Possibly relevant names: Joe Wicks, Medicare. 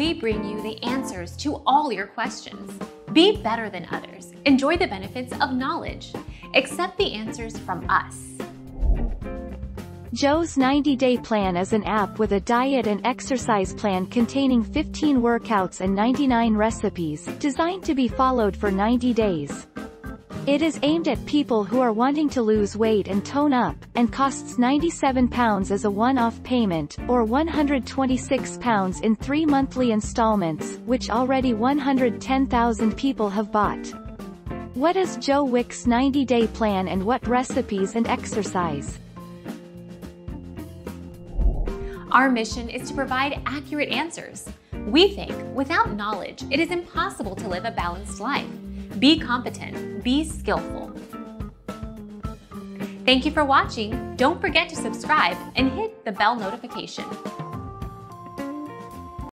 we bring you the answers to all your questions. Be better than others. Enjoy the benefits of knowledge. Accept the answers from us. Joe's 90-Day Plan is an app with a diet and exercise plan containing 15 workouts and 99 recipes, designed to be followed for 90 days. It is aimed at people who are wanting to lose weight and tone up, and costs £97 as a one-off payment, or £126 in 3 monthly installments, which already 110,000 people have bought. What is Joe Wicks' 90-Day Plan, and what recipes and exercise? Our mission is to provide accurate answers. We think without knowledge, it is impossible to live a balanced life. Be competent, be skillful. Thank you for watching. Don't forget to subscribe and hit the bell notification.